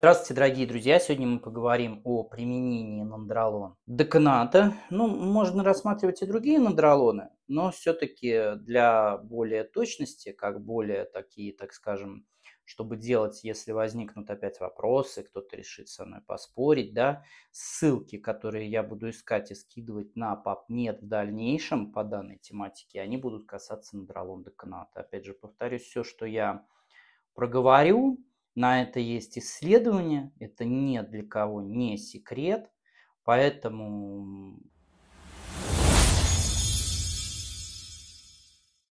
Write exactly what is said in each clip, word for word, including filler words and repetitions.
Здравствуйте, дорогие друзья! Сегодня мы поговорим о применении нандролон-деканата. Ну, можно рассматривать и другие нандролоны, но все-таки для более точности, как более такие, так скажем, чтобы делать, если возникнут опять вопросы, кто-то решит со мной поспорить, да, ссылки, которые я буду искать и скидывать на PubMed в дальнейшем по данной тематике, они будут касаться нандролон-деканата. Опять же, повторюсь, все, что я проговорю, на это есть исследования, это ни для кого не секрет, поэтому...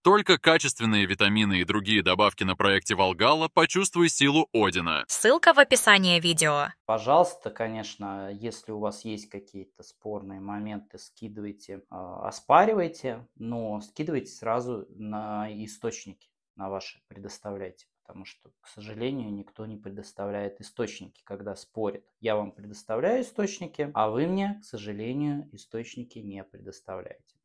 Только качественные витамины и другие добавки на проекте Вальгала «Почувствуй силу Одина». Ссылка в описании видео. Пожалуйста, конечно, если у вас есть какие-то спорные моменты, скидывайте, оспаривайте, но скидывайте сразу на источники, на ваши предоставляйте. Потому что, к сожалению, никто не предоставляет источники, когда спорит. Я вам предоставляю источники, а вы мне, к сожалению, источники не предоставляете.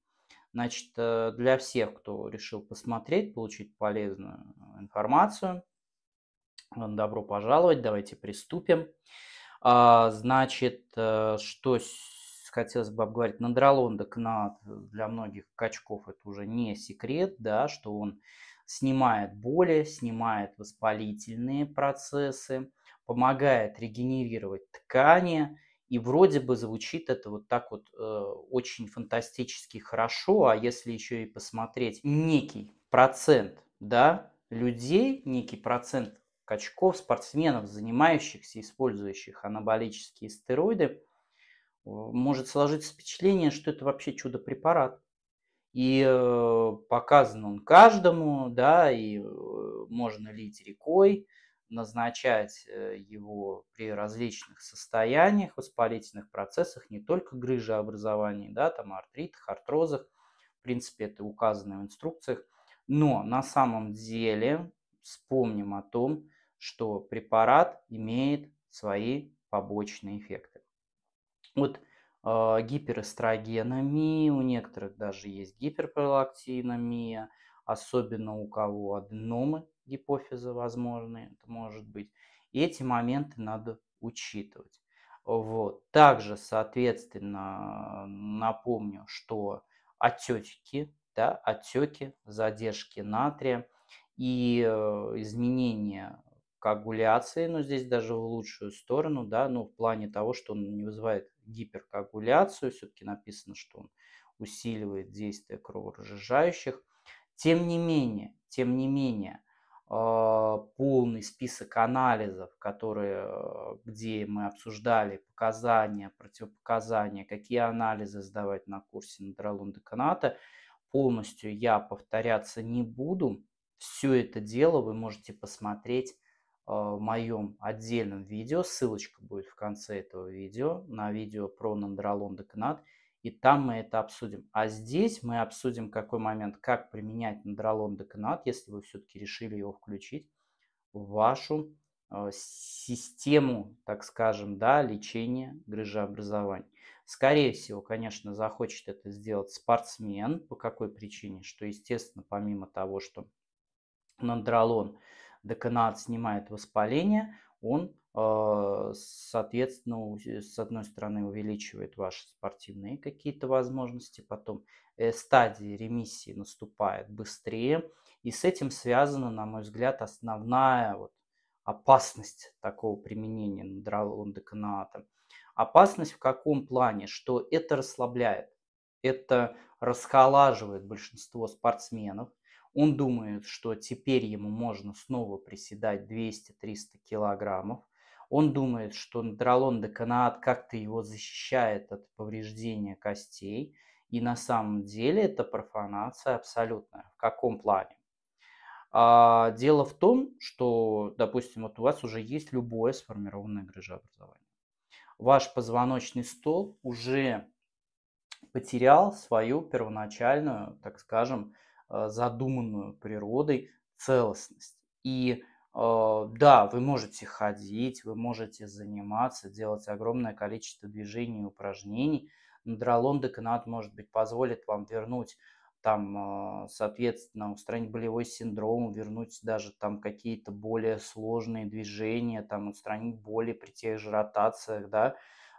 Значит, для всех, кто решил посмотреть, получить полезную информацию, добро пожаловать, давайте приступим. Значит, что хотелось бы обговорить, нандролон-деканат для многих качков это уже не секрет, да, что он... снимает боли, снимает воспалительные процессы, помогает регенерировать ткани. И вроде бы звучит это вот так вот э, очень фантастически хорошо, а если еще и посмотреть некий процент, да, людей, некий процент качков, спортсменов, занимающихся, использующих анаболические стероиды, э, может сложиться впечатление, что это вообще чудо-препарат. И показан он каждому, да, и можно лить рекой, назначать его при различных состояниях, воспалительных процессах, не только грыжеобразовании, да, там артритах, артрозах, в принципе, это указано в инструкциях. Но на самом деле вспомним о том, что препарат имеет свои побочные эффекты. Вот. Гиперэстрогеномия, у некоторых даже есть гиперпролактиномия, особенно у кого аденомы гипофиза возможны, это может быть. И эти моменты надо учитывать. Вот. Также, соответственно, напомню, что отеки, да, отеки, задержки натрия и изменения коагуляции, но здесь даже в лучшую сторону, да, ну, в плане того, что он не вызывает гиперкоагуляцию, все-таки написано, что он усиливает действие кроворазжижающих. Тем не менее, тем не менее, э, полный список анализов, которые, где мы обсуждали показания, противопоказания, какие анализы сдавать на курсе нандролон-деканата, полностью я повторяться не буду. Все это дело вы можете посмотреть в моем отдельном видео, ссылочка будет в конце этого видео, на видео про нандролон-деканат, и там мы это обсудим. А здесь мы обсудим, какой момент, как применять нандролон-деканат, если вы все-таки решили его включить в вашу э, систему, так скажем, да, лечения грыжеобразования. Скорее всего, конечно, захочет это сделать спортсмен. По какой причине? Что, естественно, помимо того, что нандролон деканат снимает воспаление, он, соответственно, с одной стороны увеличивает ваши спортивные какие-то возможности, потом стадии ремиссии наступает быстрее, и с этим связана, на мой взгляд, основная вот опасность такого применения нандролон-деканата. Опасность в каком плане? Что это расслабляет, это расхолаживает большинство спортсменов. Он думает, что теперь ему можно снова приседать двести-триста килограммов. Он думает, что нандролон-деканат как-то его защищает от повреждения костей. И на самом деле это профанация абсолютная. В каком плане? А, дело в том, что, допустим, вот у вас уже есть любое сформированное грыжеобразование. Ваш позвоночный столб уже потерял свою первоначальную, так скажем, задуманную природой целостность. И э, да, вы можете ходить, вы можете заниматься, делать огромное количество движений и упражнений. Нандролон-деканат, может быть, позволит вам вернуть там, соответственно, устранить болевой синдром, вернуть даже там какие-то более сложные движения, там, устранить боли при тех же ротациях, да,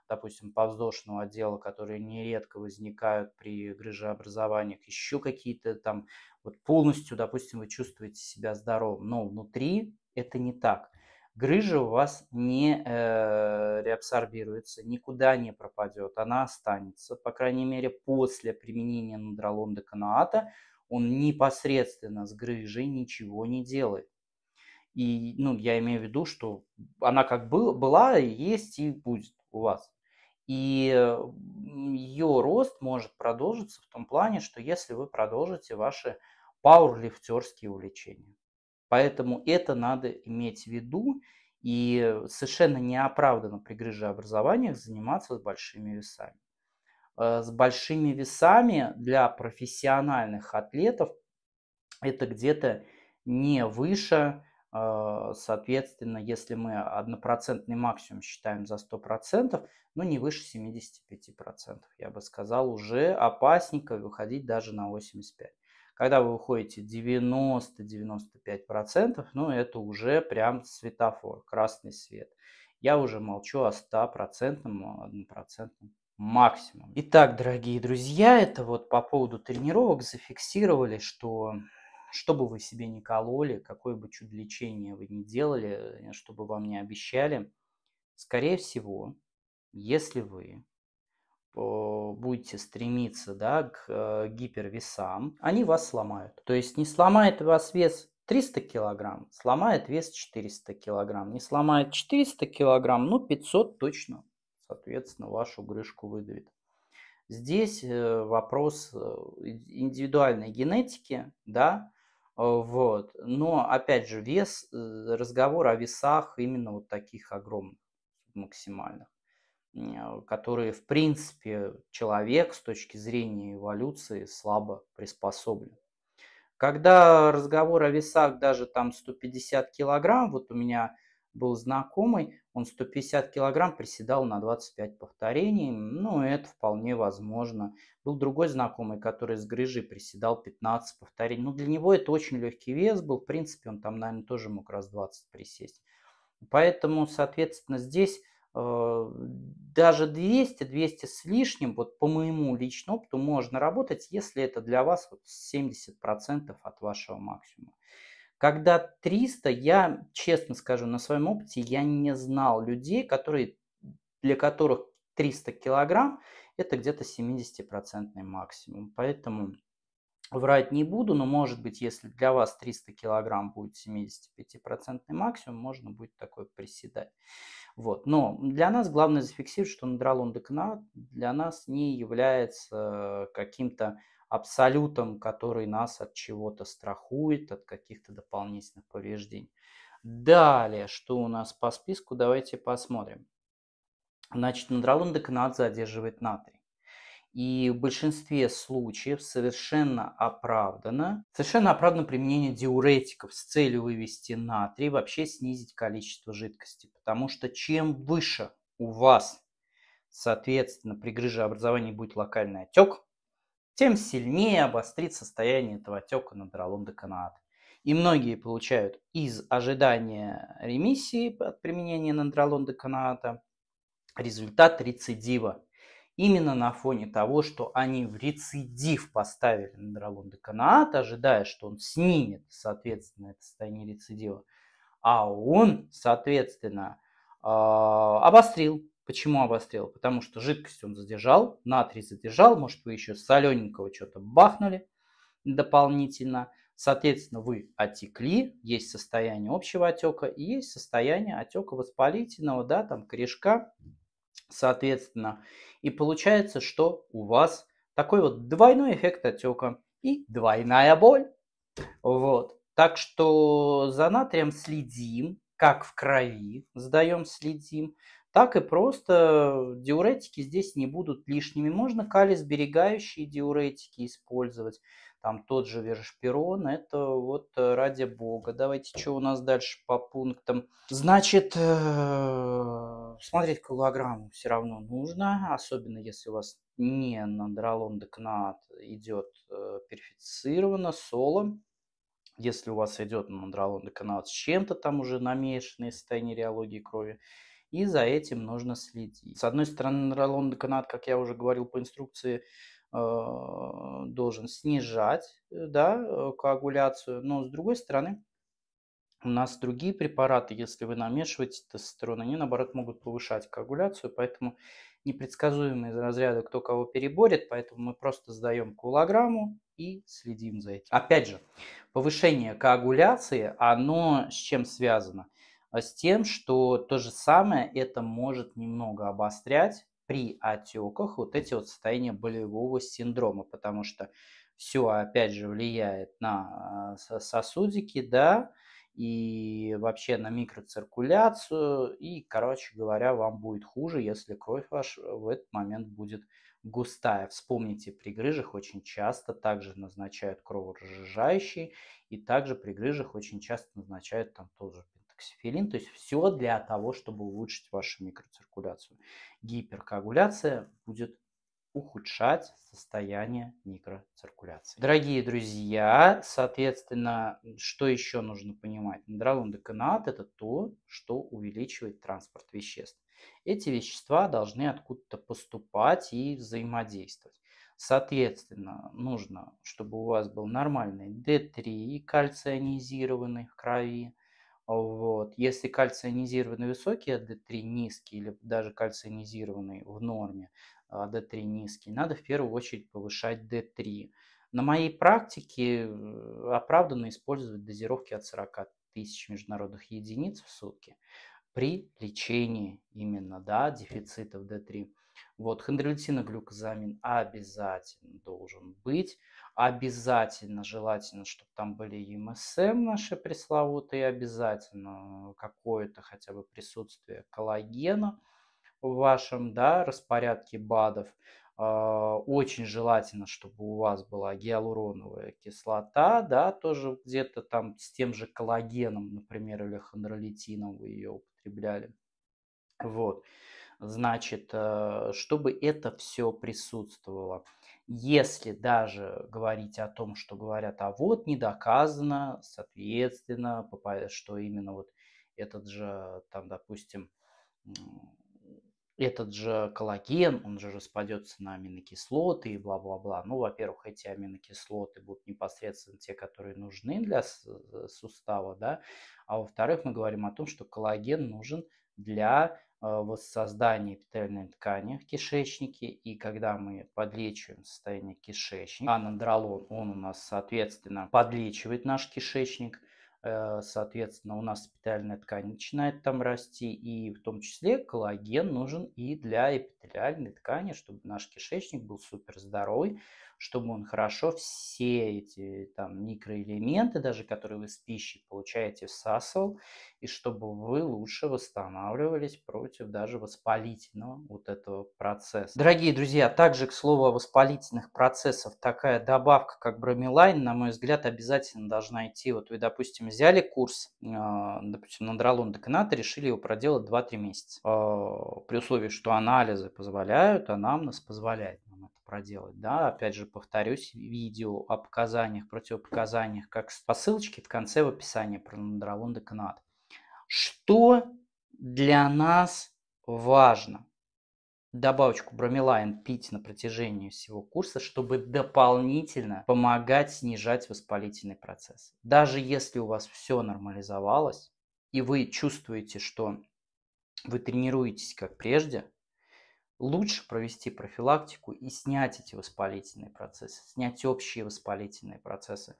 допустим, подвздошного отдела, которые нередко возникают при грыжеобразованиях, еще какие-то там, вот полностью, допустим, вы чувствуете себя здоровым, но внутри это не так. Грыжа у вас не э, реабсорбируется, никуда не пропадет, она останется. По крайней мере, после применения нандролон-деканата он непосредственно с грыжей ничего не делает. И, ну, я имею в виду, что она как был, была, есть и будет у вас. И ее рост может продолжиться в том плане, что если вы продолжите ваши пауэрлифтерские увлечения. Поэтому это надо иметь в виду, и совершенно неоправданно при грыжеобразованиях заниматься с большими весами. С большими весами для профессиональных атлетов это где-то не выше, соответственно, если мы однопроцентный максимум считаем за сто процентов, ну не выше семидесяти пяти процентов, я бы сказал, уже опасненько выходить даже на восемьдесят пять процентов. Когда вы уходите девяносто-девяносто пять процентов, ну это уже прям светофор, красный свет. Я уже молчу о ста процентах, однопроцентном максимум. Итак, дорогие друзья, это вот по поводу тренировок зафиксировали, что что бы вы себе не кололи, какое бы чудо лечение вы не делали, что бы вам не обещали, скорее всего, если вы будете стремиться, да, к гипервесам, они вас сломают. То есть не сломает вас вес триста килограмм, сломает вес четыреста килограмм. Не сломает четыреста килограмм, ну пятьсот точно, соответственно, вашу грыжку выдавит. Здесь вопрос индивидуальной генетики, да, вот. Но опять же вес, разговор о весах именно вот таких огромных, максимальных, которые, в принципе, человек с точки зрения эволюции слабо приспособлен. Когда разговор о весах даже там сто пятьдесят килограмм, вот у меня был знакомый, он сто пятьдесят килограмм приседал на двадцать пять повторений, ну, это вполне возможно. Был другой знакомый, который с грыжей приседал пятнадцать повторений, ну, для него это очень легкий вес был, в принципе, он там, наверное, тоже мог раз двадцать присесть. Поэтому, соответственно, здесь даже двести, двести с лишним, вот по моему личному опыту, можно работать, если это для вас вот семьдесят процентов от вашего максимума. Когда триста, я честно скажу, на своем опыте я не знал людей, которые, для которых триста килограмм это где-то семидесятипроцентный максимум. Поэтому врать не буду, но может быть, если для вас триста килограмм будет семидесятипятипроцентный максимум, можно будет такое приседать. Вот. Но для нас главное зафиксировать, что нандролон-деканат для нас не является каким-то абсолютом, который нас от чего-то страхует, от каких-то дополнительных повреждений. Далее, что у нас по списку, давайте посмотрим. Значит, нандролон-деканат задерживает натрий. И в большинстве случаев совершенно оправдано, совершенно оправдано применение диуретиков с целью вывести натрий, вообще снизить количество жидкости. Потому что чем выше у вас, соответственно, при грыжеобразовании будет локальный отек, тем сильнее обострит состояние этого отека нандролон-деканата. И многие получают из ожидания ремиссии от применения нандролон-деканата результат рецидива. Именно на фоне того, что они в рецидив поставили нандролон-деканат, ожидая, что он снимет, соответственно, это состояние рецидива, а он, соответственно, обострил. Почему обострил? Потому что жидкость он задержал, натрий задержал, может, вы еще солененького что-то бахнули дополнительно. Соответственно, вы отекли, есть состояние общего отека и есть состояние отека воспалительного, да, там корешка. Соответственно, и получается, что у вас такой вот двойной эффект отека и двойная боль. Вот. Так что за натрием следим, как в крови сдаем, следим, так и просто диуретики здесь не будут лишними. Можно калий-сберегающие диуретики использовать. Там тот же верошпирон, это вот ради бога. Давайте, что у нас дальше по пунктам. Значит, смотреть калограмму все равно нужно, особенно если у вас не нандролон-деканат идет перифицированно, соло. Если у вас идет нандролон-деканат с чем-то там уже намешанное состояние реологии крови, и за этим нужно следить. С одной стороны, нандролон-деканат, как я уже говорил по инструкции, должен снижать, да, коагуляцию, но с другой стороны, у нас другие препараты, если вы намешиваете тестостерон, они наоборот могут повышать коагуляцию, поэтому непредсказуемо из разряда кто кого переборет, поэтому мы просто сдаем кулограмму и следим за этим. Опять же, повышение коагуляции, оно с чем связано? С тем, что то же самое это может немного обострять при отеках вот эти вот состояния болевого синдрома, потому что все опять же влияет на сосудики, да, и вообще на микроциркуляцию, и, короче говоря, вам будет хуже, если кровь ваша в этот момент будет густая. Вспомните, при грыжах очень часто также назначают кроворазжижающие, и также при грыжах очень часто назначают там тоже пентоксифилин, то есть все для того, чтобы улучшить вашу микроциркуляцию. Гиперкоагуляция будет ухудшать состояние микроциркуляции. Дорогие друзья, соответственно, что еще нужно понимать? Нандролон-деканат – это то, что увеличивает транспорт веществ. Эти вещества должны откуда-то поступать и взаимодействовать. Соответственно, нужно, чтобы у вас был нормальный дэ три, кальций ионизированный в крови. Вот. Если кальций ионизированный высокий, а дэ три низкий, или даже кальций ионизированный в норме, а дэ три низкий, надо в первую очередь повышать дэ три. На моей практике оправданно использовать дозировки от сорока тысяч международных единиц в сутки при лечении именно, да, дефицитов дэ три. Вот, хондролитиноглюкозамин обязательно должен быть. Обязательно, желательно, чтобы там были эм эс эм наши пресловутые, обязательно какое-то хотя бы присутствие коллагена в вашем, да, распорядке БАДов. Очень желательно, чтобы у вас была гиалуроновая кислота, да, тоже где-то там с тем же коллагеном, например, или хондролитином вы ее употребляли. Вот. Значит, чтобы это все присутствовало. Если даже говорить о том, что говорят, а вот не доказано, соответственно, что именно вот этот же, там, допустим, этот же коллаген, он же распадется на аминокислоты и бла-бла-бла. Ну, во-первых, эти аминокислоты будут непосредственно те, которые нужны для сустава, да. А во-вторых, мы говорим о том, что коллаген нужен для воссоздание эпителиальной ткани в кишечнике, и когда мы подлечиваем состояние кишечника, а нандролон, он у нас, соответственно, подлечивает наш кишечник, соответственно, у нас эпителиальная ткань начинает там расти, и в том числе коллаген нужен и для эпителиальной ткани, чтобы наш кишечник был супер здоровый, чтобы он хорошо все эти там микроэлементы, даже которые вы с пищей получаете, всасывал, и чтобы вы лучше восстанавливались против даже воспалительного вот этого процесса. Дорогие друзья, также, к слову, о воспалительных процессах, такая добавка, как бромелайн, на мой взгляд, обязательно должна идти. Вот вы, допустим, взяли курс, допустим, нандролон-деканата, решили его проделать два-три месяца. При условии, что анализы позволяют, анамнез позволяет нам это проделать, да, опять же, повторюсь, видео о показаниях, противопоказаниях, как по ссылочке в конце в описании про нандролон-деканат. Что для нас важно? Добавочку бромелайн пить на протяжении всего курса, чтобы дополнительно помогать снижать воспалительный процесс. Даже если у вас все нормализовалось, и вы чувствуете, что вы тренируетесь как прежде, лучше провести профилактику и снять эти воспалительные процессы, снять общие воспалительные процессы.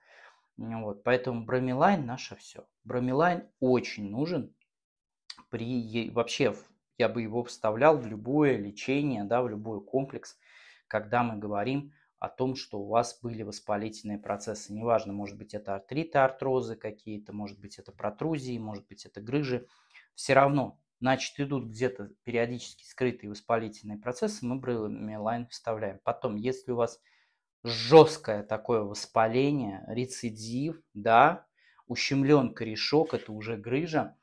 Вот, поэтому бромелайн наше все. Бромелайн очень нужен при... Вообще, я бы его вставлял в любое лечение, да, в любой комплекс, когда мы говорим о том, что у вас были воспалительные процессы. Неважно, может быть, это артриты, артрозы какие-то, может быть, это протрузии, может быть, это грыжи. Все равно, значит, идут где-то периодически скрытые воспалительные процессы, мы бромелайн вставляем. Потом, если у вас жесткое такое воспаление, рецидив, да, ущемлен корешок, это уже грыжа,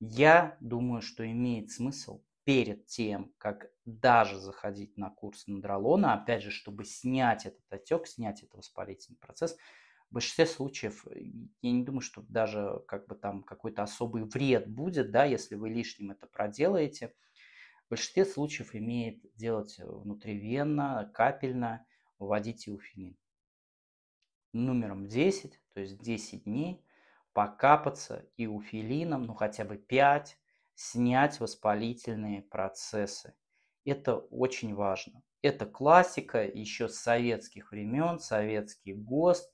я думаю, что имеет смысл перед тем, как даже заходить на курс нандролона, опять же, чтобы снять этот отек, снять этот воспалительный процесс, в большинстве случаев я не думаю, что даже как бы там какой-то особый вред будет, да, если вы лишним это проделаете. В большинстве случаев имеет делать внутривенно, капельно, вводить эуфиллин. Номером десять, то есть десять дней, покапаться эуфиллином, ну хотя бы пять, снять воспалительные процессы. Это очень важно. Это классика еще с советских времен, советский ГОСТ.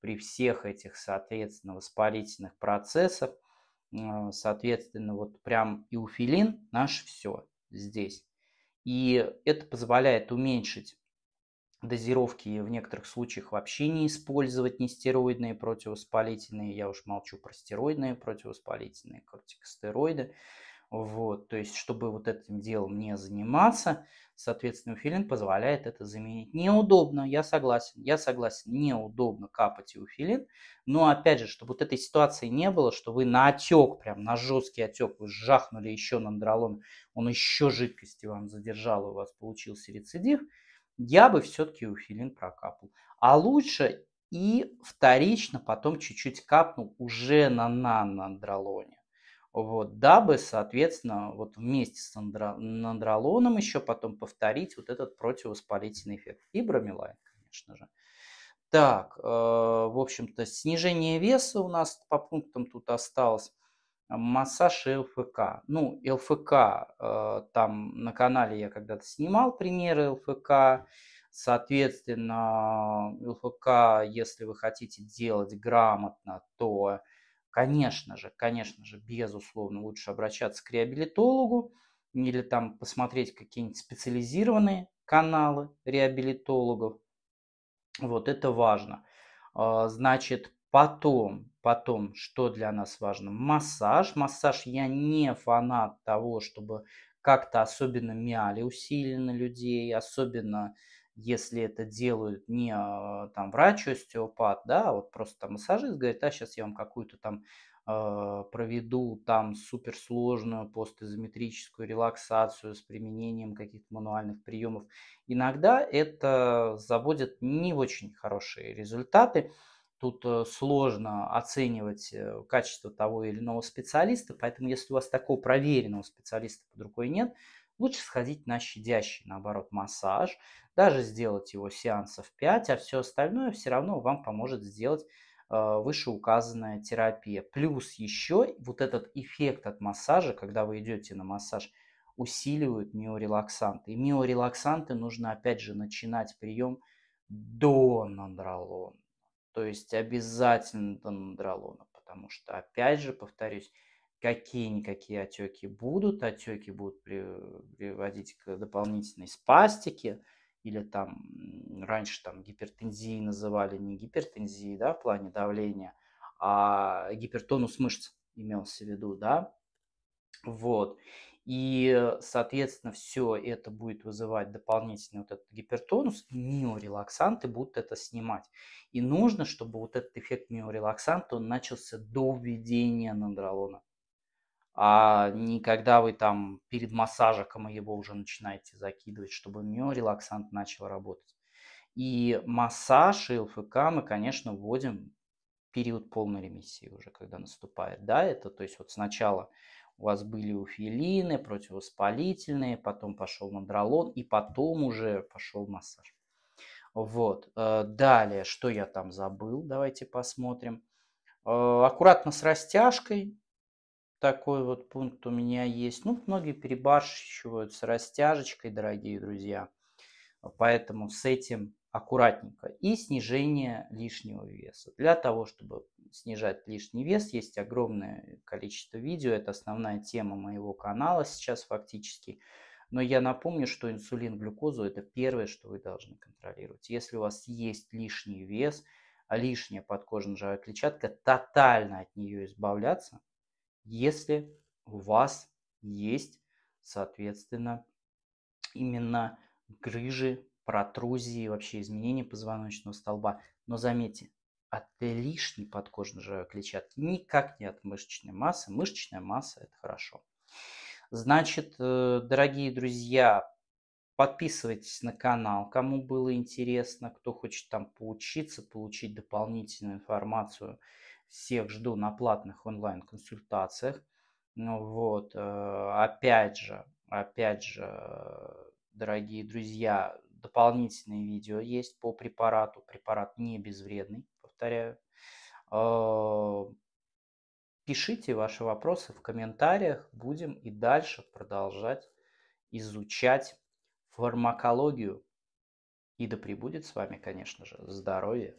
При всех этих, соответственно, воспалительных процессах, соответственно, вот прям эуфиллин наш все здесь. И это позволяет уменьшить дозировки, в некоторых случаях вообще не использовать нестероидные противовоспалительные, я уж молчу про стероидные противовоспалительные, кортикостероиды. Вот, то есть, чтобы вот этим делом не заниматься, соответственно, эуфиллин позволяет это заменить. Неудобно, я согласен, я согласен, неудобно капать эуфиллин, но опять же, чтобы вот этой ситуации не было, что вы на отек, прям на жесткий отек, вы жахнули еще нандролон, он еще жидкости вам задержал, у вас получился рецидив, я бы все-таки эуфиллин прокапал. А лучше и вторично потом чуть-чуть капнул уже на нандролоне. Вот, дабы, соответственно, вот вместе с нандролоном еще потом повторить вот этот противовоспалительный эффект. И бромелайн, конечно же. Так, э, в общем-то, снижение веса у нас по пунктам тут осталось. Массаж и ЛФК. Ну, ЛФК, э, там на канале я когда-то снимал примеры ЛФК. Соответственно, ЛФК, если вы хотите делать грамотно, то... Конечно же, конечно же, безусловно, лучше обращаться к реабилитологу или там посмотреть какие-нибудь специализированные каналы реабилитологов. Вот это важно. Значит, потом, потом, что для нас важно? Массаж. Массаж, я не фанат того, чтобы как-то особенно мяли усиленно людей, особенно... Если это делают не там врач, остеопат, да, вот просто там массажист говорит, а сейчас я вам какую-то там э, проведу там суперсложную постизометрическую релаксацию с применением каких-то мануальных приемов. Иногда это заводит не очень хорошие результаты. Тут сложно оценивать качество того или иного специалиста, поэтому если у вас такого проверенного специалиста под рукой нет, лучше сходить на щадящий, наоборот, массаж, даже сделать его сеансов пять, а все остальное все равно вам поможет сделать э, вышеуказанная терапия. Плюс еще вот этот эффект от массажа, когда вы идете на массаж, усиливают миорелаксанты. И миорелаксанты нужно, опять же, начинать прием до нандролона, то есть обязательно до нандролона, потому что, опять же, повторюсь, какие-никакие отеки будут, отеки будут приводить к дополнительной спастике, или там раньше там гипертензии называли, не гипертензии, да, в плане давления, а гипертонус мышц имелся в виду, да, вот, и, соответственно, все это будет вызывать дополнительный вот этот гипертонус, и миорелаксанты будут это снимать. И нужно, чтобы вот этот эффект миорелаксанта, он начался до введения нандролона. А не когда вы там перед массажиком его уже начинаете закидывать, чтобы миорелаксант начал работать. И массаж и ЛФК мы, конечно, вводим в период полной ремиссии уже, когда наступает. Да, это то есть вот сначала у вас были эуфиллины, противовоспалительные, потом пошел нандролон и потом уже пошел массаж. Вот. Далее, что я там забыл, давайте посмотрим. Аккуратно с растяжкой. Такой вот пункт у меня есть. Ну, многие перебарщивают с растяжечкой, дорогие друзья. Поэтому с этим аккуратненько. И снижение лишнего веса. Для того, чтобы снижать лишний вес, есть огромное количество видео. Это основная тема моего канала сейчас фактически. Но я напомню, что инсулин, глюкозу – это первое, что вы должны контролировать. Если у вас есть лишний вес, лишняя подкожная жировая клетчатка, тотально от нее избавляться. Если у вас есть, соответственно, именно грыжи, протрузии, вообще изменения позвоночного столба. Но заметьте, от лишней подкожной жировой клетчатки никак не от мышечной массы. Мышечная масса – это хорошо. Значит, дорогие друзья, подписывайтесь на канал, кому было интересно, кто хочет там поучиться, получить дополнительную информацию. Всех жду на платных онлайн-консультациях. Вот. Опять же, опять же, дорогие друзья, дополнительные видео есть по препарату. Препарат не безвредный, повторяю. Пишите ваши вопросы в комментариях. Будем и дальше продолжать изучать фармакологию. И да пребудет с вами, конечно же, здоровье.